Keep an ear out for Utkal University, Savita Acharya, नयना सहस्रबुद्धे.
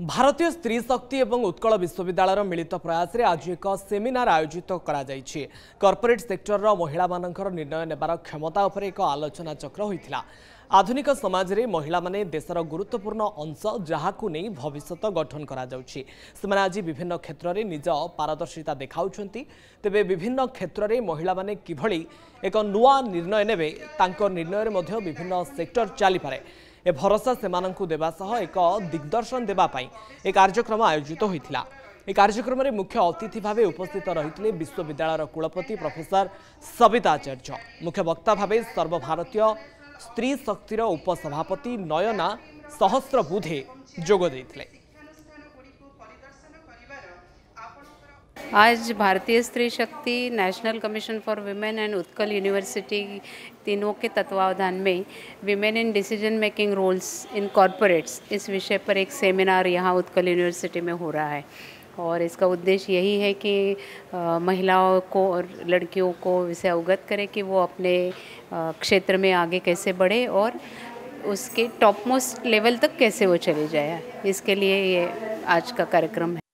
भारतीय स्त्री शक्ति एवं उत्कल विश्वविद्यालय मिलित प्रयास रे आज एक सेमिनार आयोजित कॉर्पोरेट सेक्टर रो महिला मानकर निर्णय नेबार क्षमता उपर एक आलोचना चक्र होइथिला। आधुनिक समाज रे महिला माने देशर गुरुत्वपूर्ण अंश जहाकू नै भविष्यत गठन करा जाउछि। सेमाने आज विभिन्न क्षेत्र रे निज पारदर्शिता देखाउछन्ति। तेबे विभिन्न क्षेत्र रे महिला माने किभली एक नुवा निर्णय नेबे तांकर निर्णय रे मध्ये विभिन्न सेक्टर चाली पारे ए भरोसा सेमानंकु देबा सह एक दिग्दर्शन देबा पाई ए कार्यक्रम आयोजित होइथिला। ए कार्यक्रम रे मुख्य अतिथि भावे उपस्थित रहिथिले विश्वविद्यालयर कुलपति प्रोफेसर सविता आचार्य, मुख्य वक्ता भावे सर्वभारतीय स्त्री शक्तिर उपसभापति नयना सहस्रबुद्धे जोग दैथिले। आज Bharatiya Stree Shakti, national commission for women and Utkal university तीनों के तत्वावधान में women in decision making roles in corporates, इस विषय पर एक सेमिनार यहाँ उत्कल यूनिवर्सिटी में हो रहा है। और इसका उद्देश्य यही है कि महिलाओं को और लड़कियों को इससे अवगत करें कि वो अपने क्षेत्र में आगे कैसे बढ़े और उसके टॉप मोस्ट लेवल तक कैसे वो चले जाए। इसके लिए ये आज का कार्यक्रम है।